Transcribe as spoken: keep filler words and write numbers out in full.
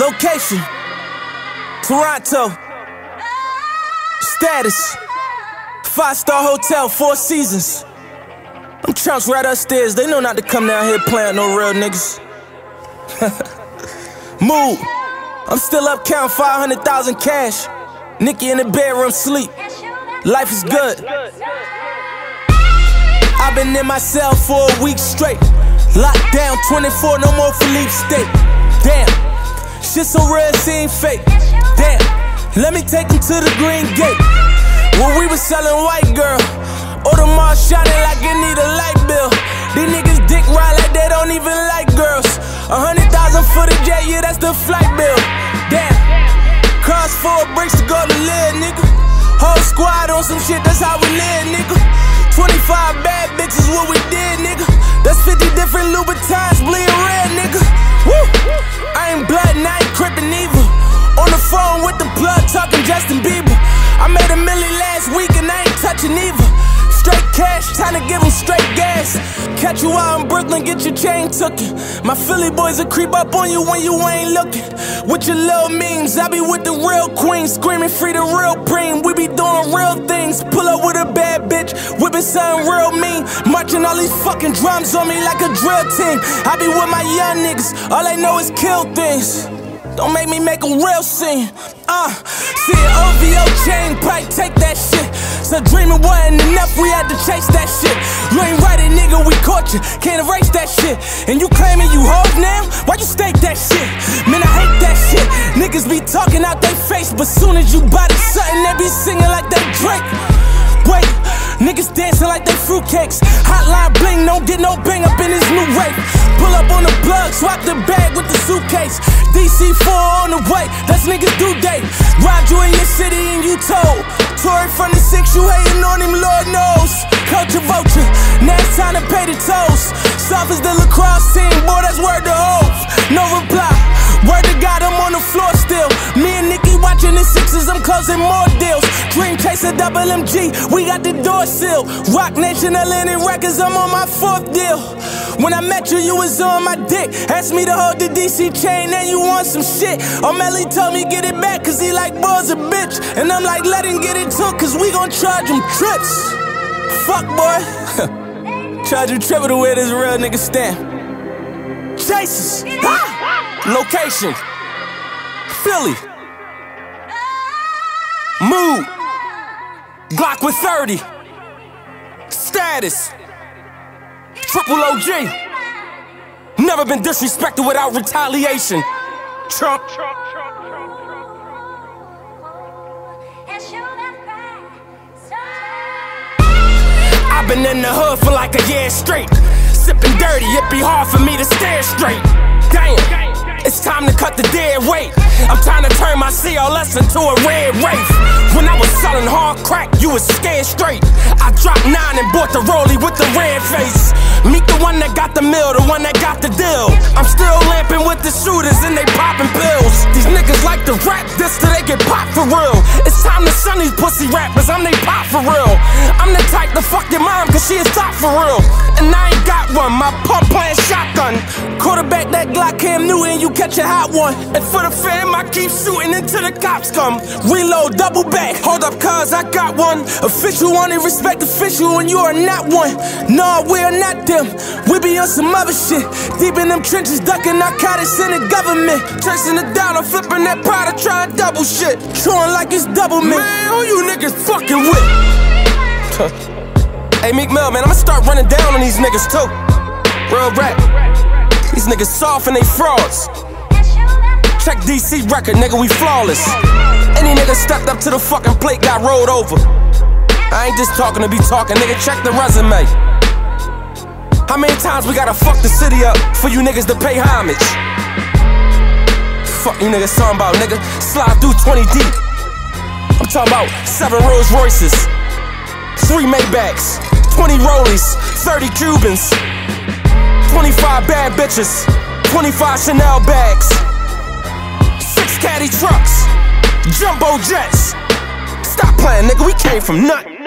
Location, Toronto. Status, five-star hotel, Four Seasons. Them chumps right upstairs, they know not to come down here playing no real niggas. Mood, I'm still up counting five hundred thousand cash. Nicki in the bedroom sleep, life is good. I've been in my cell for a week straight. Locked down twenty-four, no more Philippe State. Damn, shit so real, she ain't fake. Damn, let me take you to the green gate. When we was selling white girl, Audemars shining like it need a light bill. These niggas dick ride like they don't even like girls. A hundred thousand for the jet, yeah, that's the flight bill. Damn, cars four bricks to go to live, nigga. Whole squad on some shit, that's how we live, nigga. twenty-five bad bitches, what we did, nigga. That's fifty different Louboutins, bleeding red, nigga. Woo! I ain't blood, and I ain't crippin' either. On the phone with the plug, talking Justin Bieber. I made a milli last week, and I ain't touching either. Straight cash, time to give them straight gas. Catch you out in Brooklyn, get your chain tookin'. My Philly boys will creep up on you when you ain't looking. With your little memes, I be with the real queen, screaming free the real preem. We be doing real things, pull up with a bad bitch, whipping something real mean, marching all these fucking drums on me like a drill team. I be with my young niggas, all they know is kill things. Don't make me make a real scene. Uh, see an O V O chain, probably take that shit. So dreaming wasn't enough, we had to chase that shit. You ain't right, it, nigga, we caught you. Can't erase that shit. And you claiming you hoes now? Why you stake that shit? Man, I hate that shit. Niggas be talking out they face, but soon as you body something, they be singing like they Drake. Wait, niggas dancing like they fruitcakes. Hotline bling, don't get no bang up in this new rape. Pull up on the plug, swap the bag with the suitcase. D C four on the way, that's niggas due date. Robbed you in your city and you told. Tory from the six, you hating on him, Lord knows. Culture vulture, now it's time to pay the tolls. Soft as the lacrosse team, boy, that's word to hope. No reply, word to God, I'm on the floor still. Me and Nicki watching the sixes, I'm closing more deals. Dream Chaser, Double M G, we got the door sealed. Rock Nation, L N N Records, I'm on my fourth deal. When I met you, you was on my dick. Asked me to hold the D C chain, and you want some shit. Omelly told me get it back, cause he like boys a bitch. And I'm like, let him get it. Cause we gon' charge them trips. Fuck boy. Charge you triple to where this real nigga stand. Chases. Location, Philly. Mood, Glock with thirty. Status, triple O G. Never been disrespected without retaliation. Trump. I've been in the hood for like a year straight. Sipping dirty, it be hard for me to stare straight. Damn, it's time to cut the dead weight. I'm trying to turn my C L S into a red wraith. When I was selling hard crack, you was scared straight. I dropped nine and bought the Rollie with the red face. Meet the one that got the mill, the one that got the deal. I'm still lamping with the shooters and they popping pills. These niggas like to rap this till they get popped for real. It's time to sun these pussy rappers, I'm they pop for real. I'm the type to fuck your mom cause she is top for real. And I ain't got one, my pump playing shotgun. Quarterback that Glock, Cam Newton, you catch a hot one. And for the fam, I keep shooting until the cops come. Reload, double back, hold up cause I got one. Official only respect official when you are not one. No, we are not them, we be on some other shit. Deep in them trenches, ducking narcotics in the government. Chasing the dollar, flipping that product, trying double shit. Chewing like it's double mint. Man, who you niggas fucking with? Hey, Meek Mill, man, I'ma start running down on these niggas too. Real rap. These niggas soft and they frauds. Check D C record, nigga, we flawless. Any nigga stepped up to the fucking plate got rolled over. I ain't just talking to be talking, nigga, check the resume. How many times we gotta fuck the city up for you niggas to pay homage? Fuck you niggas talking about, nigga. Slide through twenty deep. I'm talking about seven Rolls Royces, three Maybachs, twenty Rollies, thirty Cubans, twenty-five bad bitches, twenty-five Chanel bags, six caddy trucks, jumbo jets. Stop playing, nigga, we came from nothing.